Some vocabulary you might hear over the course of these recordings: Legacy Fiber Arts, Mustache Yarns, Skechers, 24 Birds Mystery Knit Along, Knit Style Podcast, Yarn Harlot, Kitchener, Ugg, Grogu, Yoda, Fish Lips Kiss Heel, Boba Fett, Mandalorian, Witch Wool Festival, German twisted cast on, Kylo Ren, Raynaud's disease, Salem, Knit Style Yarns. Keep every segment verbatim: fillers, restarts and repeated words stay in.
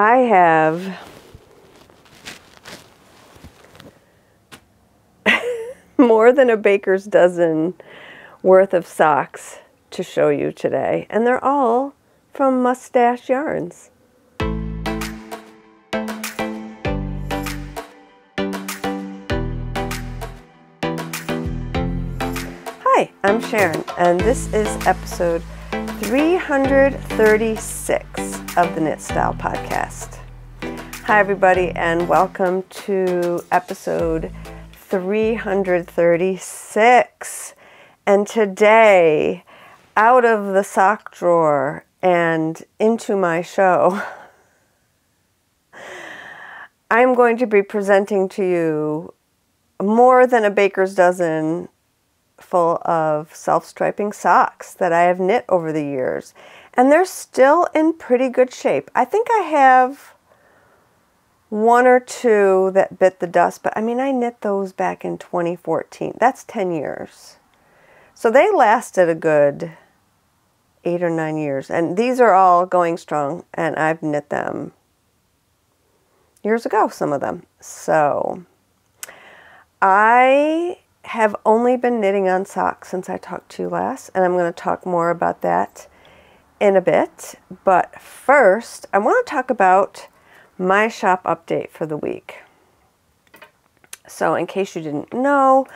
I have more than a baker's dozen worth of socks to show you today, and they're all from Mustache Yarns. Hi, I'm Sharon, and this is episode three hundred thirty-six of the Knit Style Podcast. Hi everybody, and welcome to episode three hundred thirty-six. And today, out of the sock drawer and into my show, I'm going to be presenting to you more than a baker's dozen full of self-striping socks that I have knit over the years. And they're still in pretty good shape. I think I have one or two that bit the dust, but I mean, I knit those back in twenty fourteen. That's ten years. So they lasted a good eight or nine years. And these are all going strong, and I've knit them years ago, some of them. So I have only been knitting on socks since I talked to you last, and I'm going to talk more about that in a bit. But first, I want to talk about my shop update for the week. So in case you didn't know,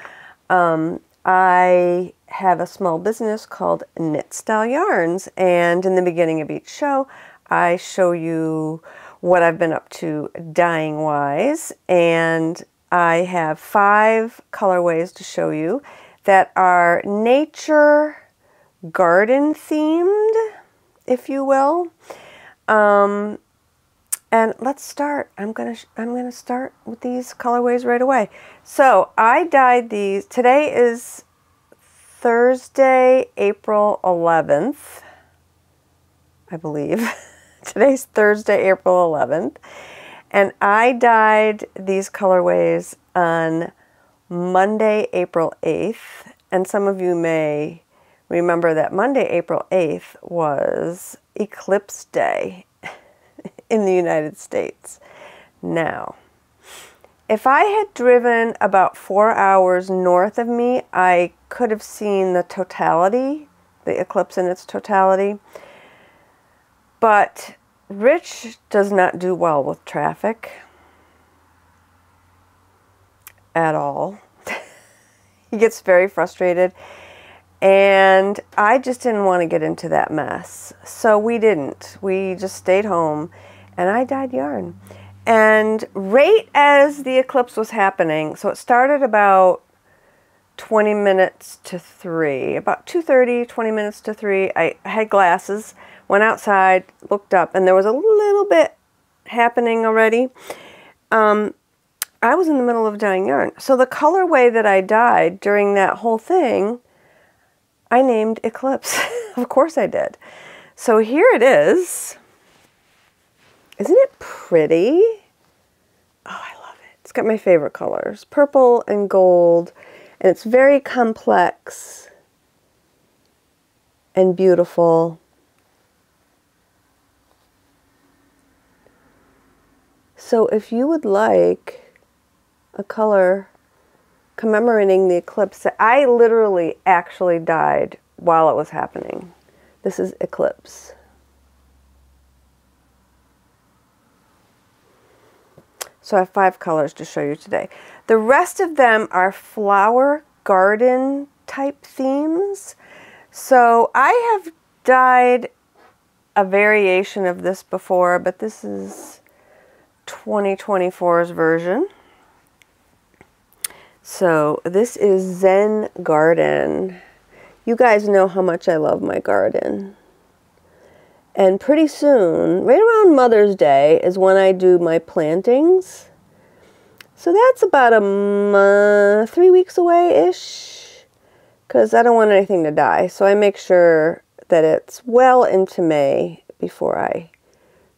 um, I have a small business called Knit Style Yarns, and in the beginning of each show, I show you what I've been up to dyeing-wise, and I have five colorways to show you that are nature garden themed, if you will. Um, and let's start. I'm gonna I'm gonna start with these colorways right away. So I dyed these. Today is Thursday, April eleventh, I believe. Today's Thursday, April eleventh. And I dyed these colorways on Monday, April eighth. And some of you may remember that Monday, April eighth was Eclipse Day in the United States. Now, if I had driven about four hours north of me, I could have seen the totality, the eclipse in its totality. But Rich does not do well with traffic at all. He gets very frustrated, and I just didn't want to get into that mess, so we didn't. We just stayed home, and I dyed yarn. And right as the eclipse was happening, so it started about twenty minutes to three, about two thirty, twenty minutes to three, I had glasses, went outside, looked up, and there was a little bit happening already. Um, I was in the middle of dyeing yarn. So the colorway that I dyed during that whole thing, I named Eclipse. Of course I did. So here it is. Isn't it pretty? Oh, I love it. It's got my favorite colors, purple and gold, and it's very complex and beautiful. So if you would like a color commemorating the eclipse, I literally actually dyed while it was happening. This is Eclipse. So I have five colors to show you today. The rest of them are flower garden type themes. So I have dyed a variation of this before, but this is twenty twenty-four's version. So this is Zen Garden. You guys know how much I love my garden. And pretty soon, right around Mother's Day, is when I do my plantings. So that's about a month, three weeks away-ish, because I don't want anything to die. So I make sure that it's well into May before I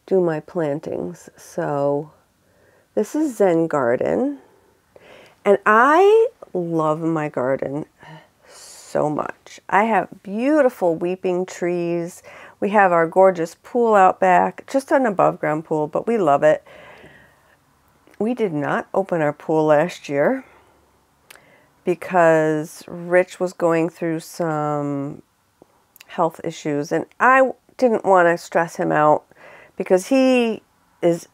do my plantings. So this is Zen Garden, and I love my garden so much. I have beautiful weeping trees We have our gorgeous pool out back, just an above ground pool, but we love it. We did not open our pool last year because Rich was going through some health issues, and I didn't want to stress him out because he is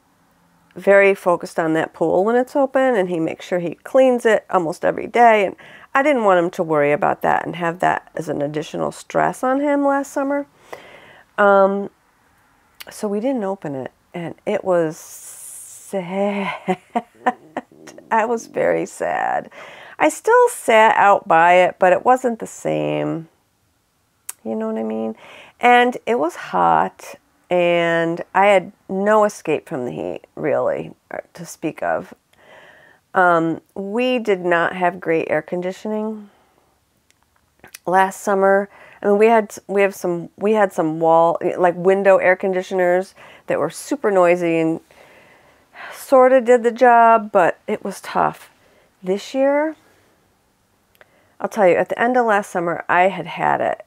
very focused on that pool when it's open, and he makes sure he cleans it almost every day, and I didn't want him to worry about that and have that as an additional stress on him last summer. Um, so we didn't open it, and it was sad. I was very sad. I still sat out by it, but it wasn't the same. You know what I mean? And it was hot, and I had no escape from the heat, really, to speak of. Um, we did not have great air conditioning last summer. I mean, we had we have some we had some wall like window air conditioners that were super noisy and sort of did the job, but it was tough. This year, I'll tell you, at the end of last summer, I had had it.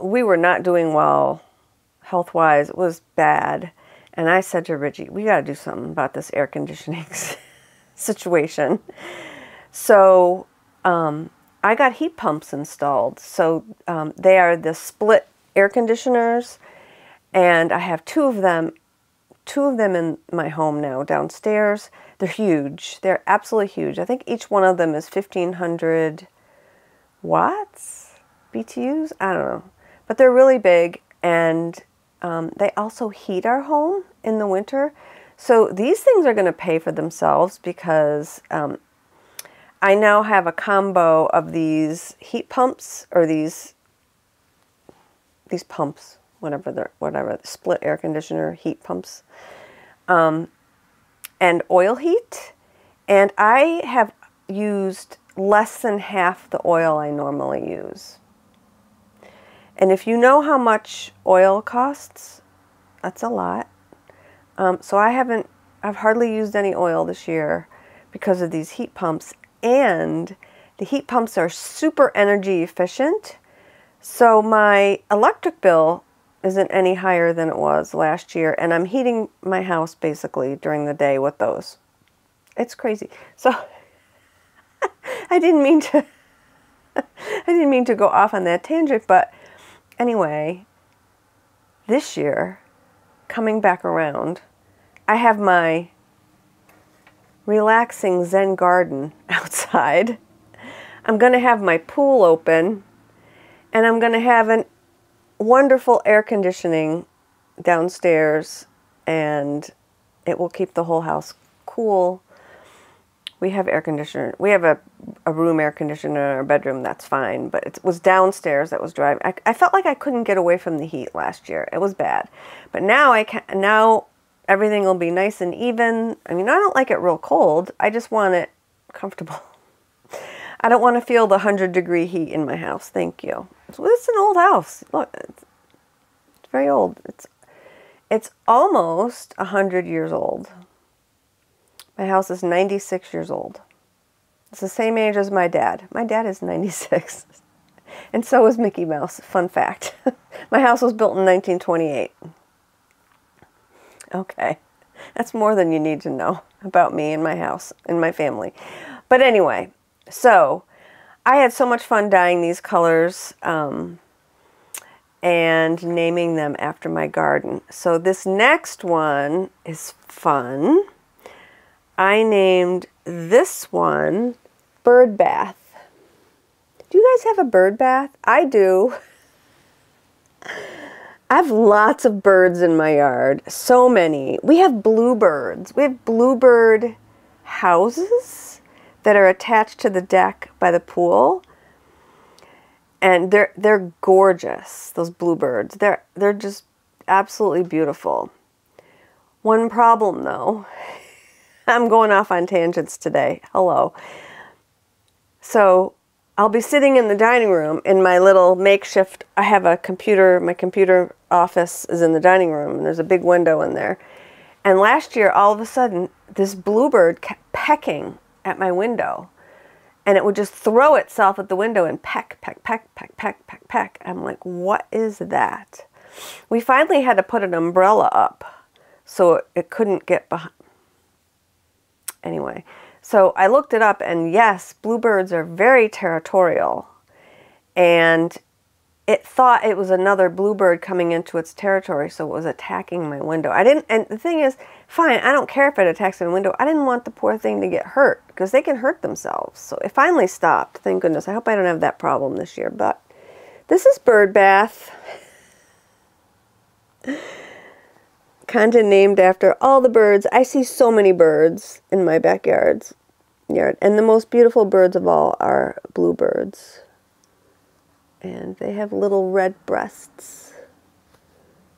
We were not doing well health-wise. It was bad. And I said to Richie, we got to do something about this air conditioning situation. So um, I got heat pumps installed. So um, they are the split air conditioners. And I have two of them, two of them in my home now downstairs. They're huge. They're absolutely huge. I think each one of them is fifteen hundred watts, B T Us. I don't know. But they're really big, and Um, they also heat our home in the winter. So these things are going to pay for themselves, because um, I now have a combo of these heat pumps, or these these pumps, whatever they're, whatever, split air conditioner heat pumps, um, and oil heat. And I have used less than half the oil I normally use. And if you know how much oil costs, that's a lot. Um, so I haven't, I've hardly used any oil this year because of these heat pumps. And the heat pumps are super energy efficient. So my electric bill isn't any higher than it was last year. And I'm heating my house basically during the day with those. It's crazy. So I didn't mean to, I didn't mean to go off on that tangent, but anyway, this year, coming back around, I have my relaxing Zen garden outside. I'm going to have my pool open, and I'm going to have a wonderful air conditioning downstairs, and it will keep the whole house cool. We have air conditioner. We have a, a room air conditioner in our bedroom. That's fine. But it was downstairs that was driving. I, I felt like I couldn't get away from the heat last year. It was bad. But now I can. Now everything will be nice and even. I mean, I don't like it real cold. I just want it comfortable. I don't want to feel the one hundred degree heat in my house. Thank you. So it's an old house. Look, it's, it's very old. It's it's almost one hundred years old. My house is ninety-six years old. It's the same age as my dad. My dad is ninety-six. And so is Mickey Mouse. Fun fact. My house was built in nineteen twenty-eight. Okay. That's more than you need to know about me and my house and my family. But anyway, so I had so much fun dyeing these colors um, and naming them after my garden. So this next one is fun. I named this one Bird Bath. Do you guys have a bird bath? I do. I have lots of birds in my yard. So many. We have bluebirds. We have bluebird houses that are attached to the deck by the pool. And they're they're gorgeous, those bluebirds. They're they're just absolutely beautiful. One problem though. I'm going off on tangents today. Hello. So I'll be sitting in the dining room in my little makeshift. I have a computer. My computer office is in the dining room, and there's a big window in there. And last year, all of a sudden, this bluebird kept pecking at my window. and it would just throw itself at the window and peck, peck, peck, peck, peck, peck, peck. I'm like, what is that? We finally had to put an umbrella up so it couldn't get behind. Anyway, so I looked it up, and yes, bluebirds are very territorial, and it thought it was another bluebird coming into its territory, so it was attacking my window. I didn't, and the thing is, fine, I don't care if it attacks my window. I didn't want the poor thing to get hurt, because they can hurt themselves. So it finally stopped, thank goodness. I hope I don't have that problem this year, but this is Bird Bath. Content named after all the birds. I see so many birds in my backyards, yard, and the most beautiful birds of all are bluebirds. And they have little red breasts.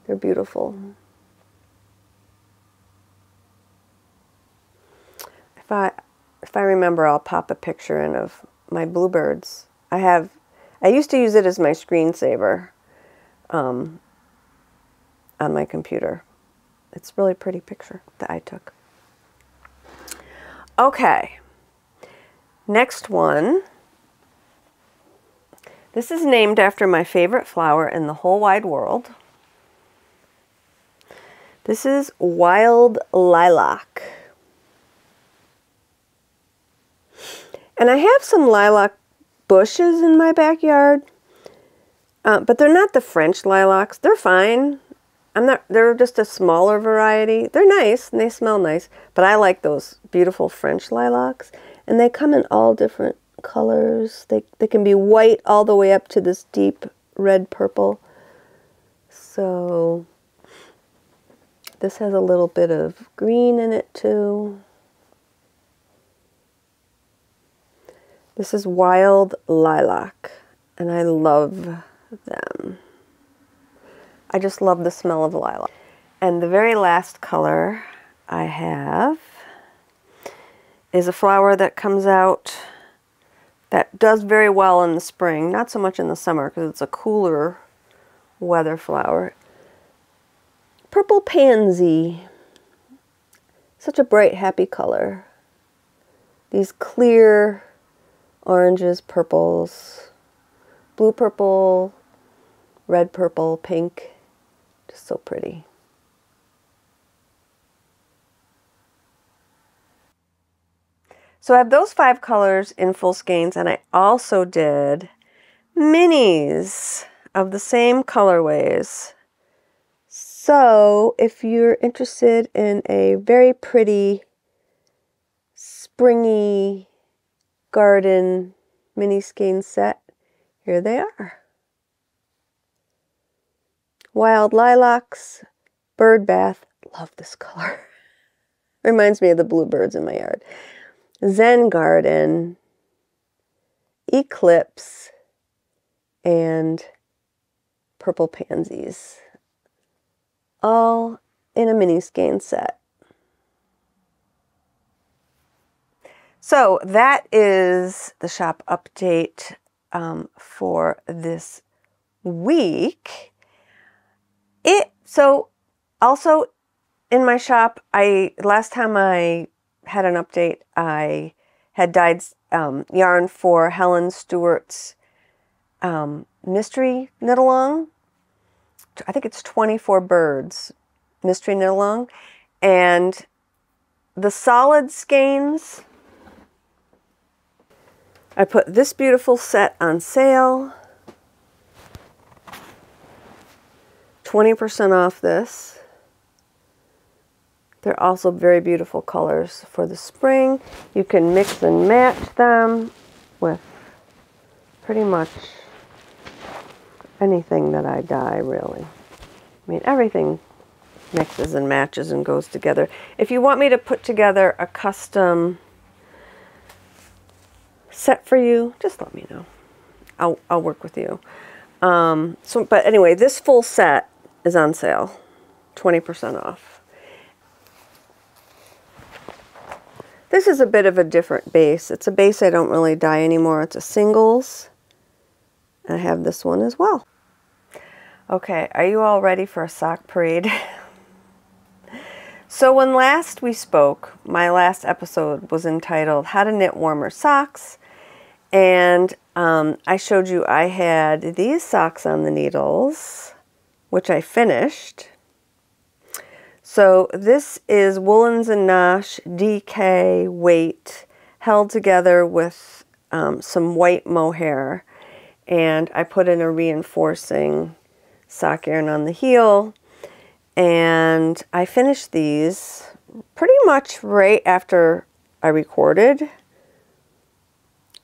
They're beautiful. If I, if I remember, I'll pop a picture in of my bluebirds. I have, I used to use it as my screensaver um, on my computer. It's a really pretty picture that I took. Okay, next one. This is named after my favorite flower in the whole wide world. This is Wild Lilac. And I have some lilac bushes in my backyard, uh, but they're not the French lilacs. They're fine. I'm not, they're just a smaller variety. They're nice and they smell nice, but I like those beautiful French lilacs, and they come in all different colors. They, they can be white all the way up to this deep red purple. So this has a little bit of green in it too. This is Wild Lilac, and I love them. I just love the smell of lilac. And the very last color I have is a flower that comes out that does very well in the spring, not so much in the summer because it's a cooler weather flower. Purple pansy, such a bright, happy color. These clear oranges, purples, blue purple, red purple, pink, just so pretty. So I have those five colors in full skeins, and I also did minis of the same colorways. So if you're interested in a very pretty springy garden mini skein set, here they are. Wild Lilacs, Bird Bath, love this color. Reminds me of the bluebirds in my yard. Zen Garden, Eclipse, and Purple Pansies, all in a mini skein set. So that is the shop update um, for this week. It so also in my shop, I last time I had an update, I had dyed um, yarn for Helen Stewart's um, Mystery Knit Along. I think it's twenty-four Birds Mystery Knit Along. And the solid skeins, I put this beautiful set on sale. twenty percent off this. They're also very beautiful colors for the spring. You can mix and match them with pretty much anything that I dye, really. I mean, everything mixes and matches and goes together. If you want me to put together a custom set for you, just let me know. I'll, I'll work with you. Um, so, but anyway, this full set is on sale, twenty percent off. This is a bit of a different base. It's a base I don't really dye anymore. It's a singles. I have this one as well. Okay, are you all ready for a sock parade? So when last we spoke, my last episode was entitled How to Knit Warmer Socks, And um, I showed you I had these socks on the needles, which I finished. So this is Woolens and Nosh D K weight held together with um, some white mohair. And I put in a reinforcing sock yarn on the heel. And I finished these pretty much right after I recorded.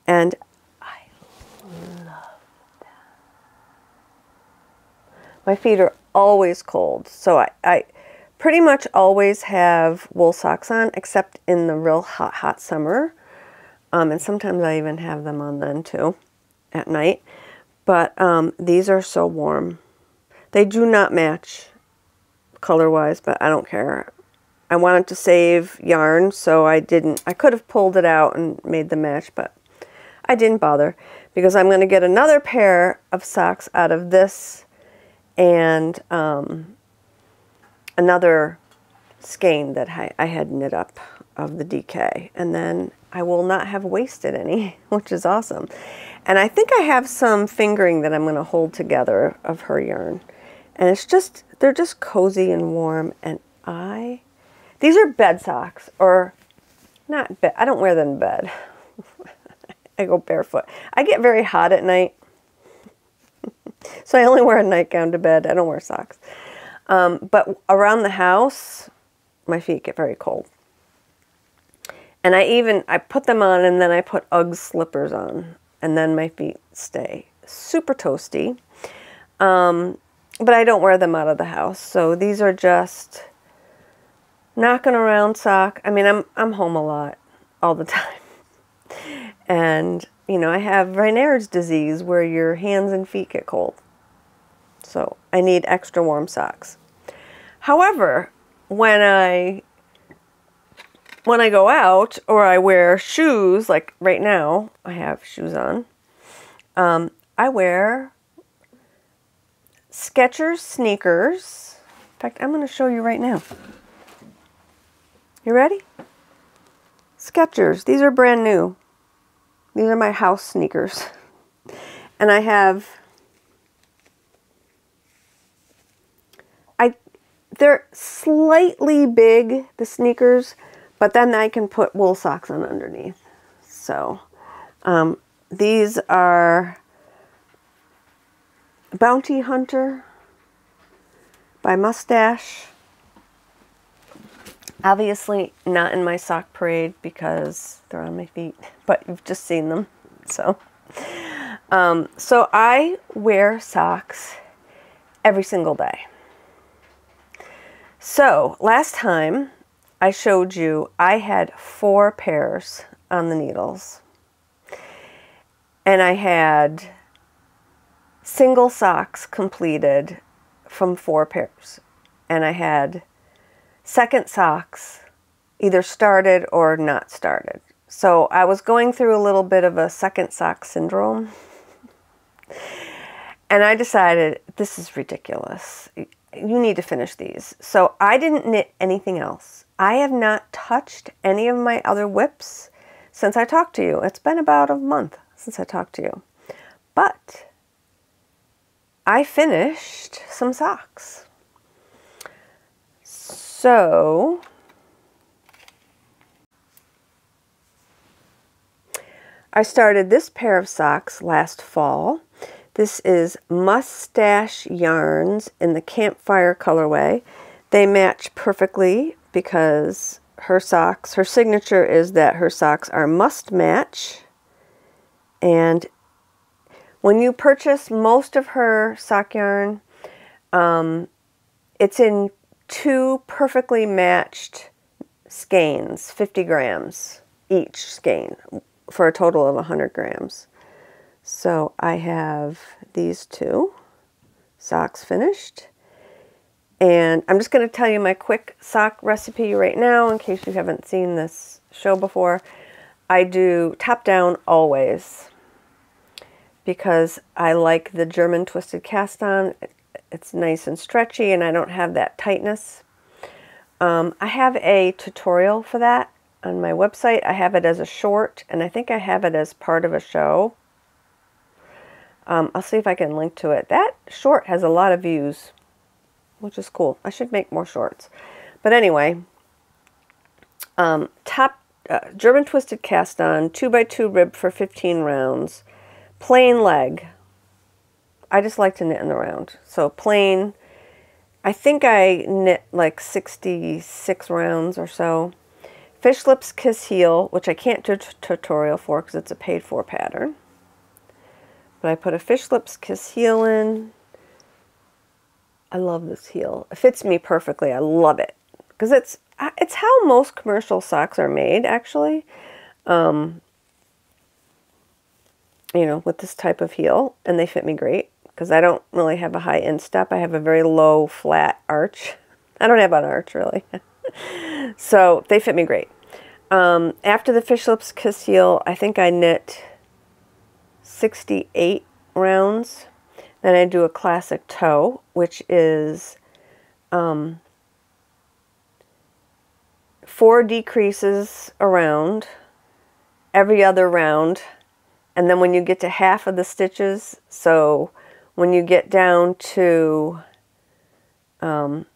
And I love them. My feet are always cold, so I, I pretty much always have wool socks on, except in the real hot, hot summer. Um, and sometimes I even have them on then too, at night. But um, these are so warm. They do not match color-wise, but I don't care. I wanted to save yarn, so I didn't. I could have pulled it out and made the match, but I didn't bother because I'm going to get another pair of socks out of this and um, another skein that I, I had knit up of the D K. And then I will not have wasted any, which is awesome. And I think I have some fingering that I'm going to hold together of her yarn. And it's just, they're just cozy and warm. And I, these are bed socks, or not bed, I don't wear them in bed. I go barefoot. I get very hot at night, so I only wear a nightgown to bed. I don't wear socks. Um, but around the house, my feet get very cold. And I even, I put them on and then I put Ugg slippers on, and then my feet stay super toasty. Um, but I don't wear them out of the house. So these are just knocking around sock. I mean, I'm, I'm home a lot all the time. And, you know, I have Raynaud's disease where your hands and feet get cold. So I need extra warm socks. However, when I, when I go out or I wear shoes, like right now, I have shoes on, um, I wear Skechers sneakers. In fact, I'm going to show you right now. You ready? Skechers. These are brand new. These are my house sneakers. And I have, I, they're slightly big, the sneakers, but then I can put wool socks on underneath. So um, these are Bounty Hunter by Mustache. Obviously not in my sock parade because they're on my feet, but you've just seen them. So um, so I wear socks every single day. So last time I showed you I had four pairs on the needles. And I had single socks completed from four pairs. And I had second socks either started or not started. So I was going through a little bit of a second sock syndrome. And I decided, this is ridiculous. You need to finish these. So I didn't knit anything else. I have not touched any of my other whips since I talked to you. It's been about a month since I talked to you. But I finished some socks. So I started this pair of socks last fall. This is Mustache Yarns in the Campfire colorway. They match perfectly because her socks, her signature is that her socks are must match. And when you purchase most of her sock yarn, um, it's in two perfectly matched skeins, fifty grams each skein, for a total of one hundred grams. So I have these two socks finished. And I'm just going to tell you my quick sock recipe right now in case you haven't seen this show before. I do top down always because I like the German twisted cast on. It's nice and stretchy and I don't have that tightness. Um, I have a tutorial for that on my website. I have it as a short, and I think I have it as part of a show. Um, I'll see if I can link to it. That short has a lot of views, which is cool. I should make more shorts. But anyway, um, top uh, German twisted cast on, two by two rib for fifteen rounds, plain leg. I just like to knit in the round. So plain, I think I knit like sixty-six rounds or so. Fish Lips Kiss Heel, which I can't do a tutorial for because it's a paid for pattern. But I put a Fish Lips Kiss Heel in. I love this heel. It fits me perfectly. I love it. Because it's, it's how most commercial socks are made, actually. Um, you know, with this type of heel. And they fit me great. Because I don't really have a high instep. I have a very low, flat arch. I don't have an arch, really. So they fit me great. Um, after the Fish Lips Kiss Heel, I think I knit sixty-eight rounds. Then I do a classic toe, which is um, four decreases around every other round. And then when you get to half of the stitches, so when you get down to um,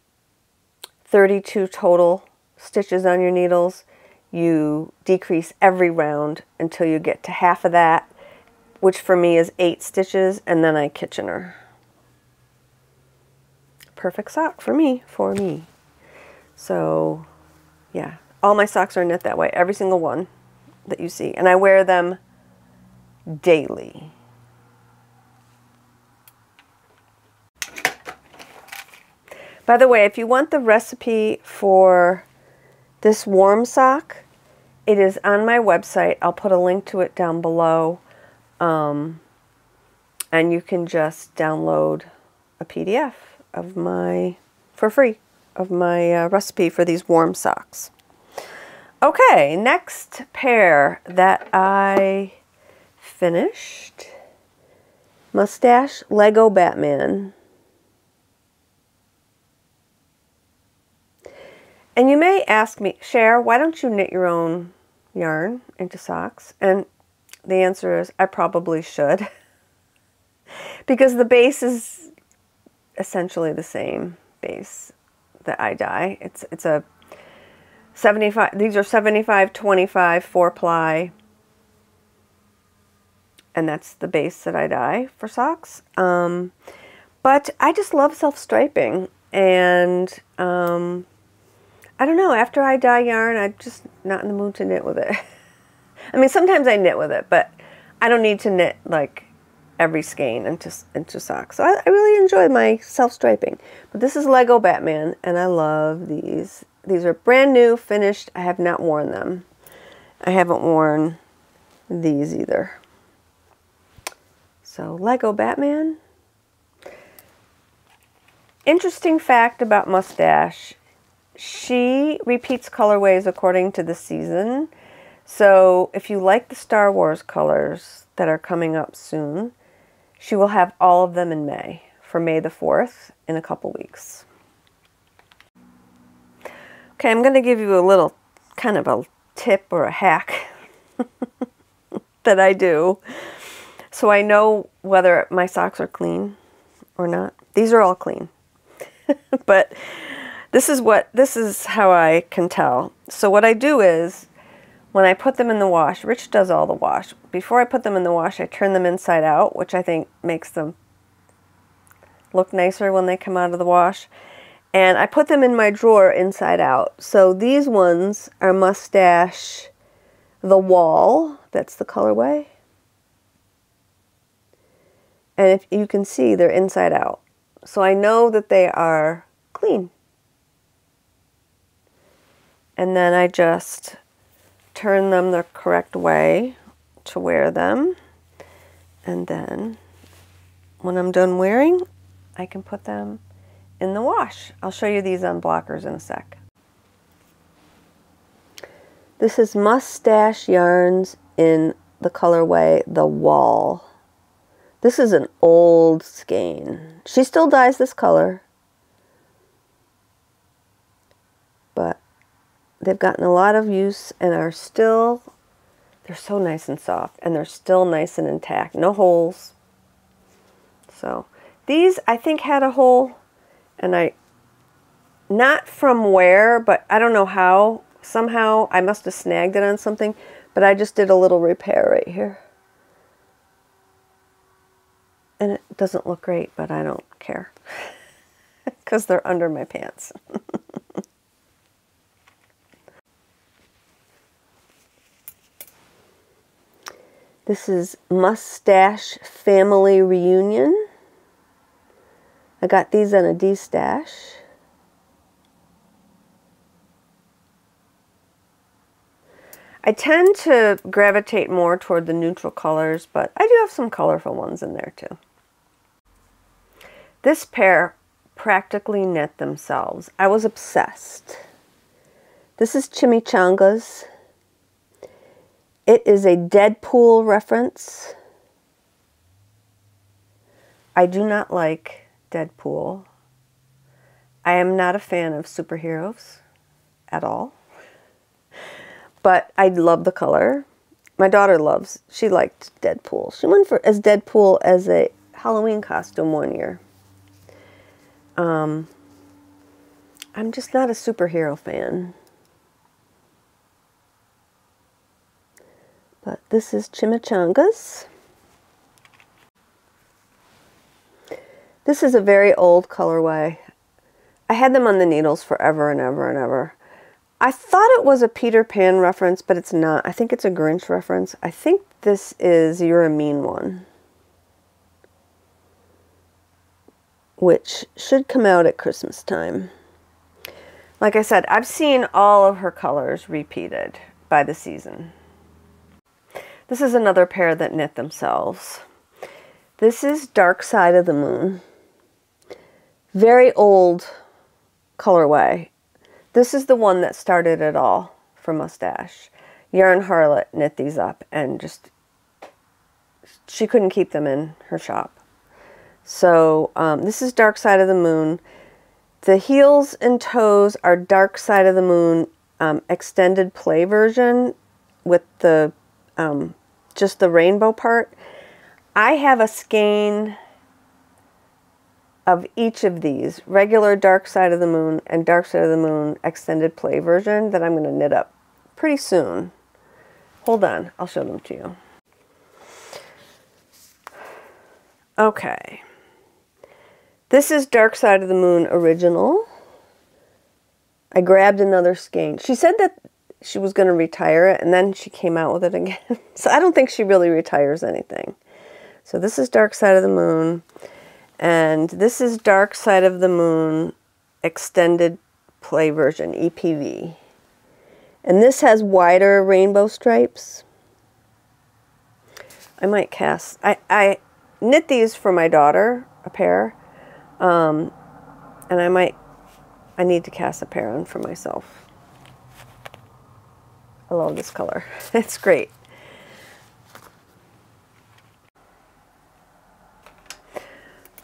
thirty-two total stitches on your needles, you decrease every round until you get to half of that, which for me is eight stitches, and then I Kitchener. Perfect sock for me, for me. So, yeah. All my socks are knit that way, every single one that you see. And I wear them daily. By the way, if you want the recipe for this warm sock, it is on my website. I'll put a link to it down below. Um, and you can just download a P D F of my, for free, of my uh, recipe for these warm socks. Okay, next pair that I finished. Mustache Lego Batman. And you may ask me, Cher, why don't you knit your own yarn into socks? And the answer is, I probably should. Because the base is essentially the same base that I dye. It's it's a seventy-five, these are seventy-five, twenty-five, four ply. And that's the base that I dye for socks. Um, but I just love self-striping. And um, I don't know, after I dye yarn, I'm just not in the mood to knit with it. I mean, sometimes I knit with it, but I don't need to knit, like, every skein into, into socks. So I, I really enjoy my self-striping. But this is Lego Batman, and I love these. These are brand new, finished. I have not worn them. I haven't worn these either. So, Lego Batman. Interesting fact about Mustache. She repeats colorways according to the season. So if you like the Star Wars colors that are coming up soon, she will have all of them in May, for May the fourth, in a couple weeks. Okay, I'm going to give you a little kind of a tip or a hack that I do. So I know whether my socks are clean or not. These are all clean. But This is what, this is how I can tell. So what I do is, when I put them in the wash, Rich does all the wash. Before I put them in the wash, I turn them inside out, which I think makes them look nicer when they come out of the wash. And I put them in my drawer inside out. So these ones are Mustache The Wall. That's the colorway. And if you can see, they're inside out. So I know that they are clean. And then I just turn them the correct way to wear them. And then when I'm done wearing, I can put them in the wash. I'll show you these on blockers in a sec. This is Mustache Yarns in the colorway The Wall. This is an old skein. She still dyes this color. They've gotten a lot of use and are still, they're so nice and soft, and they're still nice and intact. No holes. So these, I think, had a hole, and I, not from where, but I don't know how. Somehow I must have snagged it on something, but I just did a little repair right here. And it doesn't look great, but I don't care because they're under my pants. This is Mustache Family Reunion. I got these on a D-stash. I tend to gravitate more toward the neutral colors, but I do have some colorful ones in there too. This pair practically knit themselves. I was obsessed. This is Chimichangas. It is a Deadpool reference. I do not like Deadpool. I am not a fan of superheroes at all. But I love the color. My daughter loves, she liked Deadpool. She went for as Deadpool as a Halloween costume one year. Um, I'm just not a superhero fan. But this is Chimichangas. This is a very old colorway. I had them on the needles forever and ever and ever. I thought it was a Peter Pan reference, but it's not. I think it's a Grinch reference. I think this is You're a Mean One, which should come out at Christmas time. Like I said, I've seen all of her colors repeated by the season. This is another pair that knit themselves. This is Dark Side of the Moon. Very old colorway. This is the one that started it all for Mustache. Yarn Harlot knit these up, and just, she couldn't keep them in her shop. So um, this is Dark Side of the Moon. The heels and toes are Dark Side of the Moon um, extended play version with the um, just the rainbow part. I have a skein of each of these, regular Dark Side of the Moon and Dark Side of the Moon extended play version, that I'm going to knit up pretty soon. Hold on, I'll show them to you. Okay. This is Dark Side of the Moon original. I grabbed another skein. She said that she was going to retire it, and then she came out with it again. So I don't think she really retires anything. So this is Dark Side of the Moon. And this is Dark Side of the Moon extended play version, E P V. And this has wider rainbow stripes. I might cast, I, I knit these for my daughter, a pair. Um, and I might, I need to cast a pair on for myself. I love this color, it's great.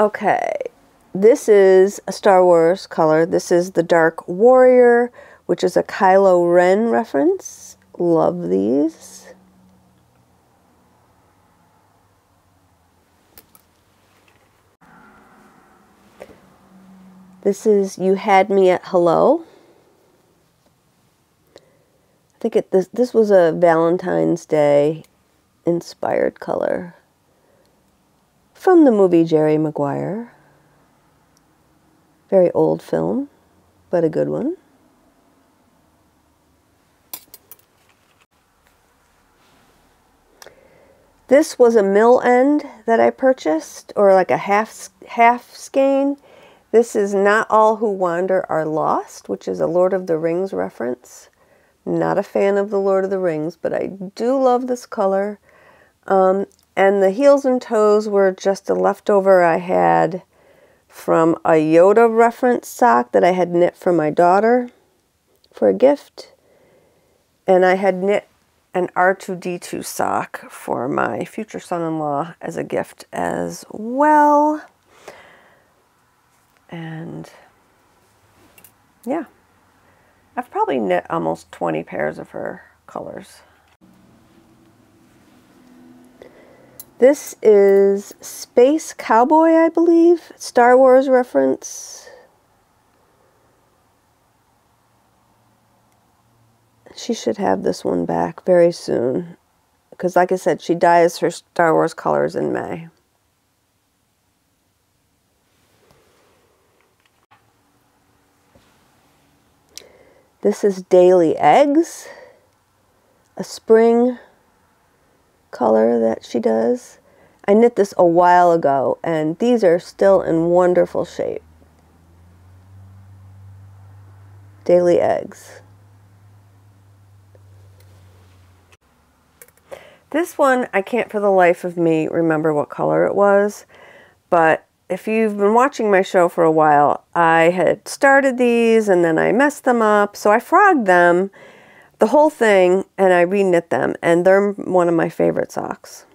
Okay, this is a Star Wars color. This is the Dark Warrior, which is a Kylo Ren reference. Love these. This is You Had Me at Hello. I think it, this, this was a Valentine's Day inspired color from the movie Jerry Maguire. Very old film, but a good one. This was a mill end that I purchased, or like a half, half skein. This is Not All Who Wander Are Lost, which is a Lord of the Rings reference. Not a fan of the Lord of the Rings, but I do love this color. Um, And the heels and toes were just a leftover I had from a Yoda reference sock that I had knit for my daughter for a gift. And I had knit an R two D two sock for my future son-in-law as a gift as well. And yeah, I've probably knit almost twenty pairs of her colors. This is Space Cowboy, I believe, Star Wars reference. She should have this one back very soon, because like I said, she dyes her Star Wars colors in May. This is Daily Eggs, a spring color that she does. I knit this a while ago, and these are still in wonderful shape. Daily Eggs. This one, I can't for the life of me remember what color it was, but if you've been watching my show for a while, I had started these and then I messed them up, so I frogged them, the whole thing, and I re-knit them, and they're one of my favorite socks.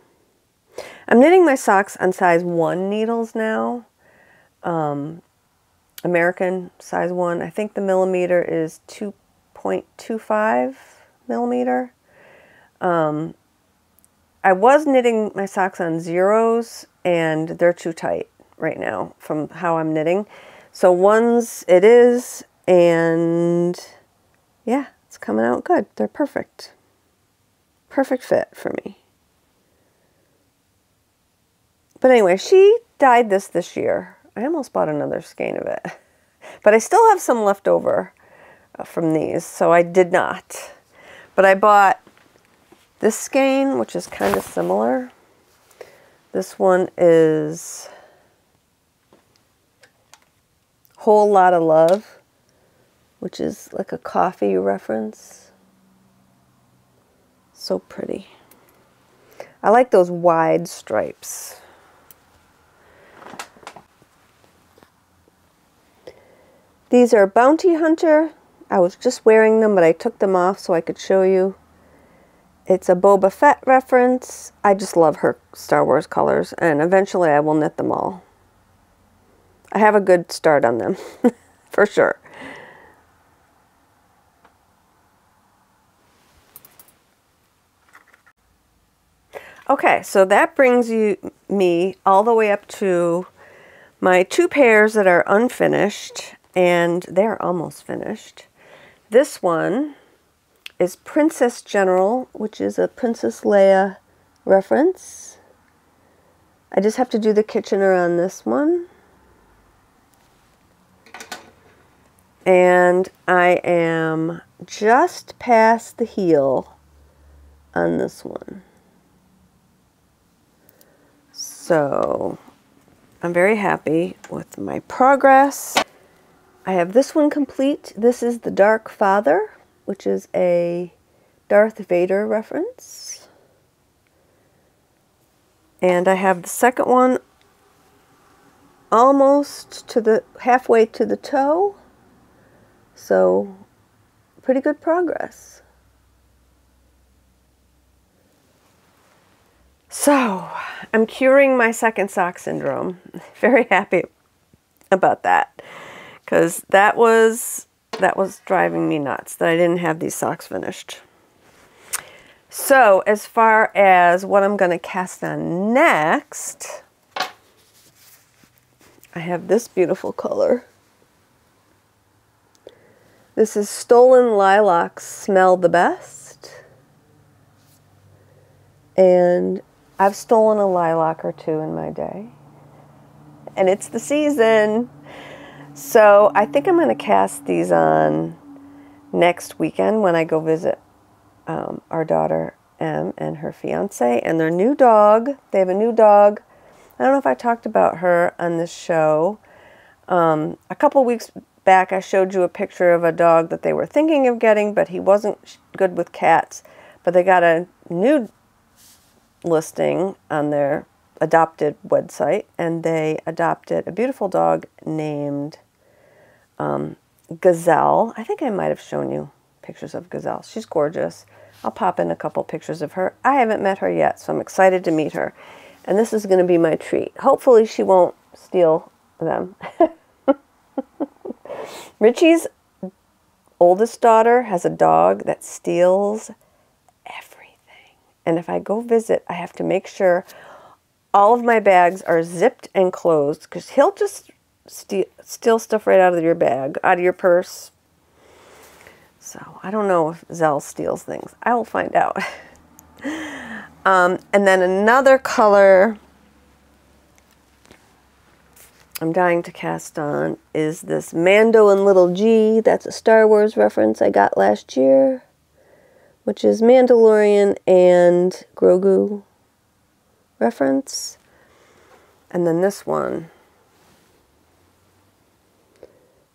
I'm knitting my socks on size one needles now, um, American size one. I think the millimeter is two point two five millimeter. Um, I was knitting my socks on zeros, and they're too tight right now from how I'm knitting. So ones it is, and yeah, it's coming out good. They're perfect. Perfect fit for me. But anyway, she dyed this this year. I almost bought another skein of it. But I still have some left over from these, so I did not. But I bought this skein, which is kind of similar. This one is Whole Lot of Love, which is like a coffee reference. So pretty. I like those wide stripes. These are Bounty Hunter. I was just wearing them, but I took them off so I could show you. It's a Boba Fett reference. I just love her Star Wars colors, and eventually I will knit them all. I have a good start on them, for sure. Okay, so that brings you me all the way up to my two pairs that are unfinished, and they're almost finished. This one is Princess General, which is a Princess Leia reference. I just have to do the Kitchener on this one. And I am just past the heel on this one. So I'm very happy with my progress. I have this one complete. This is the Dark Father, which is a Darth Vader reference. And I have the second one almost to the halfway to the toe. So pretty good progress. So I'm curing my second sock syndrome. Very happy about that, because that was That was driving me nuts that I didn't have these socks finished. So as far as what I'm going to cast on next, I have this beautiful color. This is Stolen Lilacs Smell the Best. And I've stolen a lilac or two in my day. And it's the season. So I think I'm going to cast these on next weekend when I go visit um, our daughter Em and her fiance and their new dog. They have a new dog. I don't know if I talked about her on this show. Um, a couple weeks back I showed you a picture of a dog that they were thinking of getting, but he wasn't good with cats. But they got a new listing on their adopted website, and they adopted a beautiful dog named Um, Gazelle. I think I might have shown you pictures of Gazelle. She's gorgeous. I'll pop in a couple pictures of her. I haven't met her yet, so I'm excited to meet her. And this is going to be my treat. Hopefully she won't steal them. Richie's oldest daughter has a dog that steals everything. And if I go visit, I have to make sure all of my bags are zipped and closed, because he'll just steal, steal stuff right out of your bag, out of your purse. So I don't know if Zell steals things. I will find out. um, and then another color I'm dying to cast on is this Mando and Little G. That's a Star Wars reference I got last year, which is Mandalorian and Grogu reference. And then this one.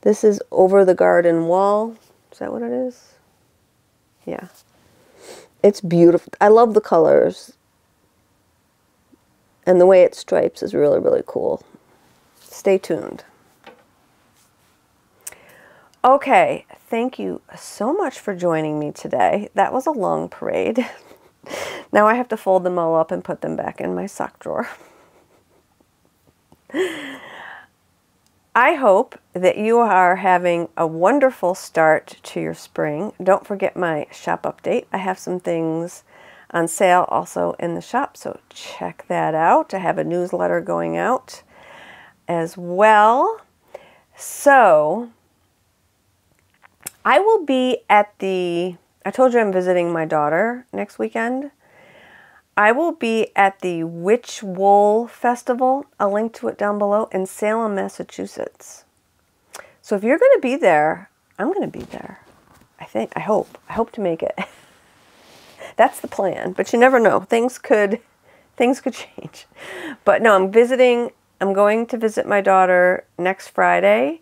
This is Over the Garden Wall. Is that what it is? Yeah. It's beautiful. I love the colors. And the way it stripes is really, really cool. Stay tuned. Okay, thank you so much for joining me today. That was a long parade. Now I have to fold them all up and put them back in my sock drawer. I hope that you are having a wonderful start to your spring. Don't forget my shop update. I have some things on sale also in the shop, so check that out. I have a newsletter going out as well. So I will be at the, I told you I'm visiting my daughter next weekend. I will be at the Witch Wool Festival, I'll link to it down below, in Salem, Massachusetts. So if you're going to be there, I'm going to be there. I think, I hope, I hope to make it. That's the plan, but you never know. Things could, things could change. But no, I'm visiting, I'm going to visit my daughter next Friday,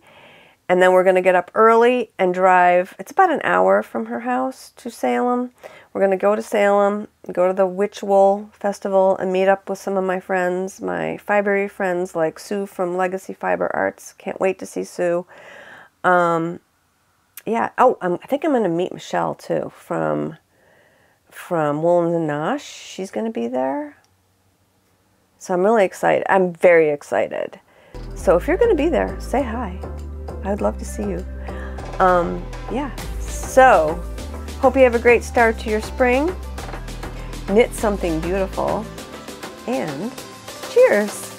and then we're going to get up early and drive. It's about an hour from her house to Salem. We're going to go to Salem, go to the Witch Wool Festival, and meet up with some of my friends, my fibery friends like Sue from Legacy Fiber Arts. Can't wait to see Sue. Um, yeah. Oh, um, I think I'm going to meet Michelle too from from Woolens and Nosh. She's going to be there. So I'm really excited. I'm very excited. So if you're going to be there, say hi. I would love to see you. Um, yeah. So hope you have a great start to your spring. Knit something beautiful, and cheers!